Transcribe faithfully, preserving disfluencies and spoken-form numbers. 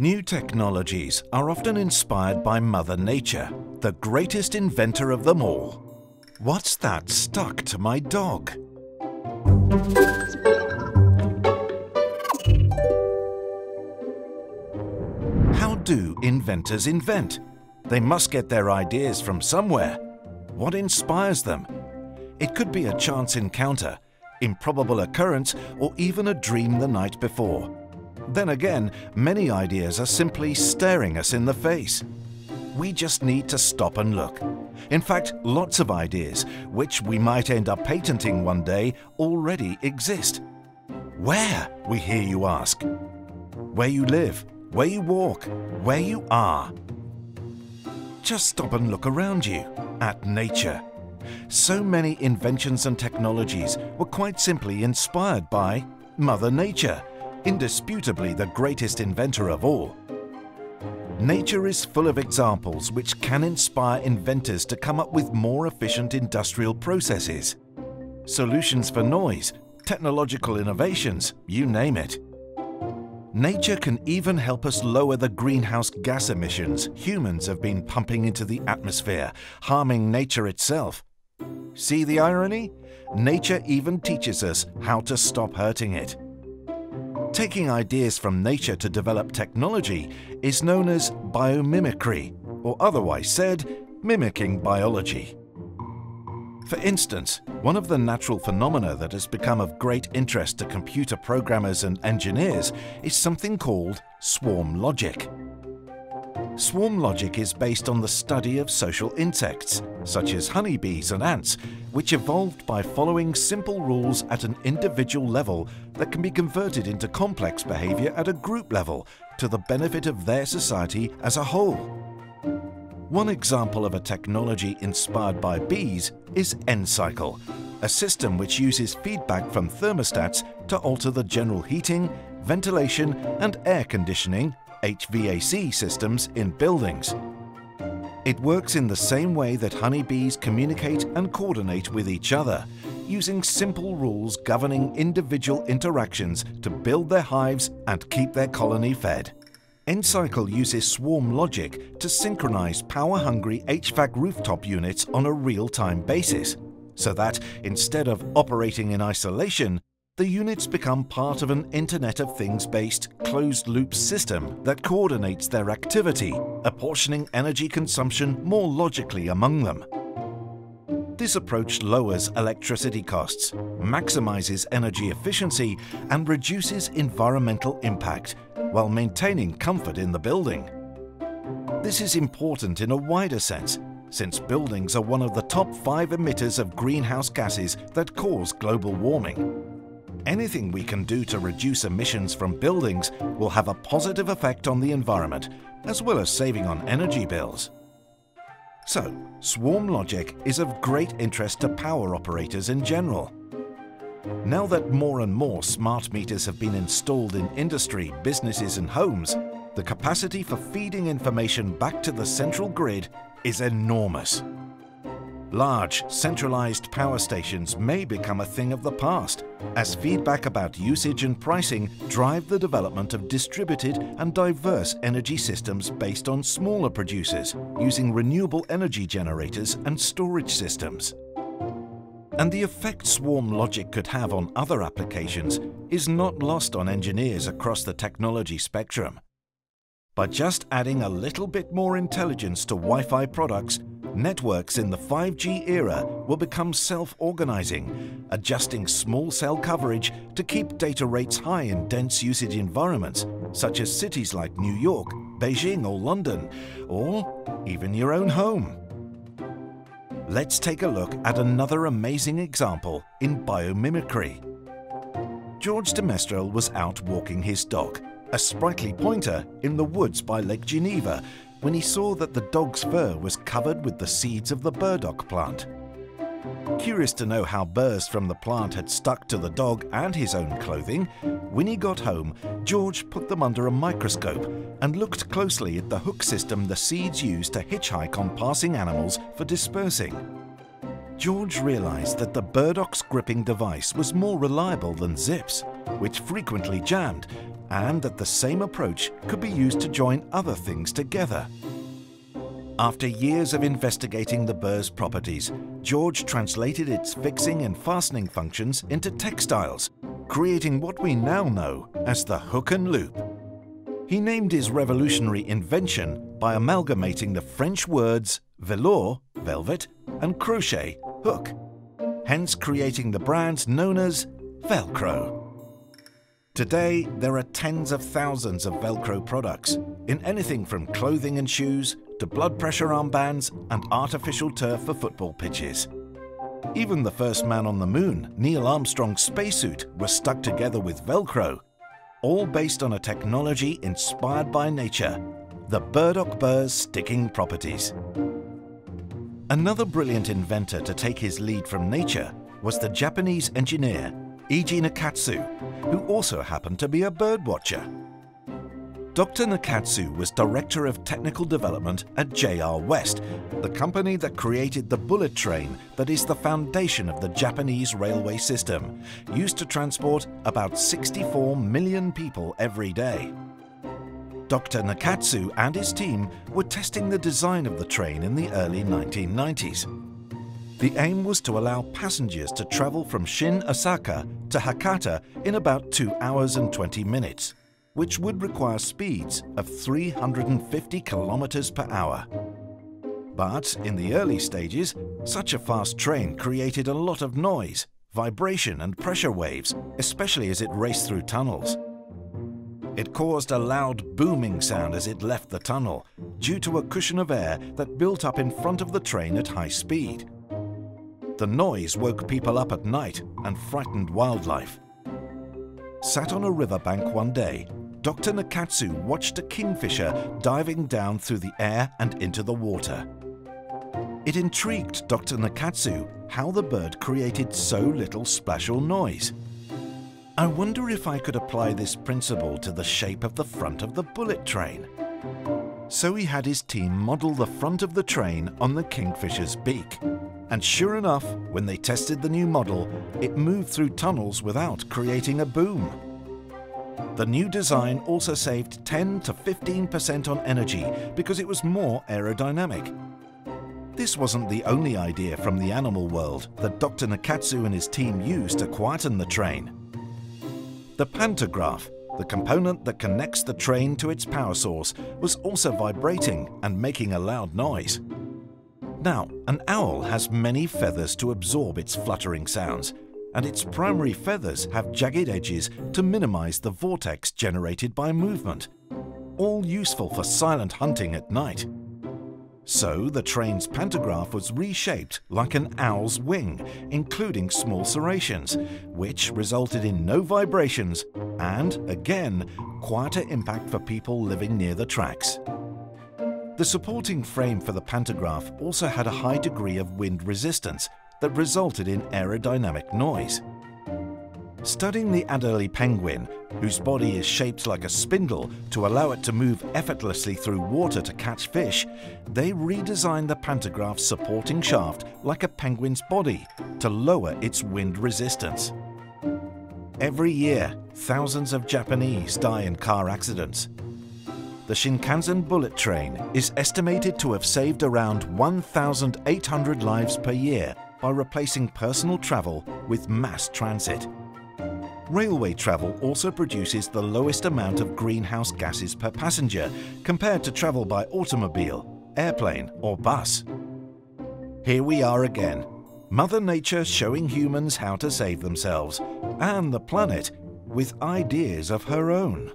New technologies are often inspired by Mother Nature, the greatest inventor of them all. What's that stuck to my dog? How do inventors invent? They must get their ideas from somewhere. What inspires them? It could be a chance encounter, improbable occurrence, or even a dream the night before. Then again, many ideas are simply staring us in the face. We just need to stop and look. In fact, lots of ideas, which we might end up patenting one day, already exist. Where, we hear you ask? Where you live, where you walk, where you are. Just stop and look around you, at nature. So many inventions and technologies were quite simply inspired by Mother Nature, indisputably the greatest inventor of all. Nature is full of examples which can inspire inventors to come up with more efficient industrial processes, solutions for noise, technological innovations, you name it. Nature can even help us lower the greenhouse gas emissions humans have been pumping into the atmosphere, harming nature itself. See the irony? Nature even teaches us how to stop hurting it. Taking ideas from nature to develop technology is known as biomimicry, or otherwise said, mimicking biology. For instance, one of the natural phenomena that has become of great interest to computer programmers and engineers is something called swarm logic. Swarm logic is based on the study of social insects, such as honeybees and ants, which evolved by following simple rules at an individual level that can be converted into complex behavior at a group level to the benefit of their society as a whole. One example of a technology inspired by bees is Encycle, a system which uses feedback from thermostats to alter the general heating, ventilation and air conditioning H V A C systems in buildings. It works in the same way that honeybees communicate and coordinate with each other, using simple rules governing individual interactions to build their hives and keep their colony fed. Encycle uses swarm logic to synchronize power-hungry H V A C rooftop units on a real-time basis, so that instead of operating in isolation, the units become part of an Internet of Things-based closed-loop system that coordinates their activity, apportioning energy consumption more logically among them. This approach lowers electricity costs, maximizes energy efficiency, and reduces environmental impact while maintaining comfort in the building. This is important in a wider sense, since buildings are one of the top five emitters of greenhouse gases that cause global warming. Anything we can do to reduce emissions from buildings will have a positive effect on the environment, as well as saving on energy bills. So, swarm logic is of great interest to power operators in general. Now that more and more smart meters have been installed in industry, businesses and homes, the capacity for feeding information back to the central grid is enormous. Large, centralized power stations may become a thing of the past, as feedback about usage and pricing drive the development of distributed and diverse energy systems based on smaller producers, using renewable energy generators and storage systems. And the effect swarm logic could have on other applications is not lost on engineers across the technology spectrum. By just adding a little bit more intelligence to Wi-Fi products, networks in the five G era will become self-organizing, adjusting small cell coverage to keep data rates high in dense usage environments, such as cities like New York, Beijing or London, or even your own home. Let's take a look at another amazing example in biomimicry. George de Mestral was out walking his dog, a sprightly pointer, in the woods by Lake Geneva, when he saw that the dog's fur was covered with the seeds of the burdock plant. Curious to know how burrs from the plant had stuck to the dog and his own clothing, when he got home, George put them under a microscope and looked closely at the hook system the seeds use to hitchhike on passing animals for dispersing. George realized that the burdock's gripping device was more reliable than zips. which frequently jammed, and that the same approach could be used to join other things together. After years of investigating the burr's properties, George translated its fixing and fastening functions into textiles, creating what we now know as the hook and loop. He named his revolutionary invention by amalgamating the French words velour, velvet, and crochet, hook, hence creating the brand known as Velcro. Today, there are tens of thousands of Velcro products, in anything from clothing and shoes to blood pressure armbands and artificial turf for football pitches. Even the first man on the moon, Neil Armstrong's spacesuit, was stuck together with Velcro, all based on a technology inspired by nature, the burdock burr's sticking properties. Another brilliant inventor to take his lead from nature was the Japanese engineer Eiji Nakatsu, who also happened to be a birdwatcher. Doctor Nakatsu was Director of Technical Development at J R West, the company that created the bullet train that is the foundation of the Japanese railway system, used to transport about sixty-four million people every day. Doctor Nakatsu and his team were testing the design of the train in the early nineteen nineties. The aim was to allow passengers to travel from Shin-Osaka to Hakata in about two hours and twenty minutes. Which would require speeds of three hundred fifty kilometers per hour. But in the early stages, such a fast train created a lot of noise, vibration and pressure waves, especially as it raced through tunnels. It caused a loud booming sound as it left the tunnel, due to a cushion of air that built up in front of the train at high speed. The noise woke people up at night and frightened wildlife. Sat on a riverbank one day, Doctor Nakatsu watched a kingfisher diving down through the air and into the water. It intrigued Doctor Nakatsu how the bird created so little splash or noise. I wonder if I could apply this principle to the shape of the front of the bullet train. So he had his team model the front of the train on the kingfisher's beak. And sure enough, when they tested the new model, it moved through tunnels without creating a boom. The new design also saved ten to fifteen percent on energy because it was more aerodynamic. This wasn't the only idea from the animal world that Doctor Nakatsu and his team used to quieten the train. The pantograph, the component that connects the train to its power source, was also vibrating and making a loud noise. Now, an owl has many feathers to absorb its fluttering sounds, and its primary feathers have jagged edges to minimize the vortex generated by movement, all useful for silent hunting at night. So the train's pantograph was reshaped like an owl's wing, including small serrations, which resulted in no vibrations and, again, quieter impact for people living near the tracks. The supporting frame for the pantograph also had a high degree of wind resistance that resulted in aerodynamic noise. Studying the Adelie penguin, whose body is shaped like a spindle to allow it to move effortlessly through water to catch fish, they redesigned the pantograph's supporting shaft like a penguin's body to lower its wind resistance. Every year, thousands of Japanese die in car accidents. The Shinkansen bullet train is estimated to have saved around one thousand eight hundred lives per year by replacing personal travel with mass transit. Railway travel also produces the lowest amount of greenhouse gases per passenger compared to travel by automobile, airplane or bus. Here we are again, Mother Nature showing humans how to save themselves and the planet with ideas of her own.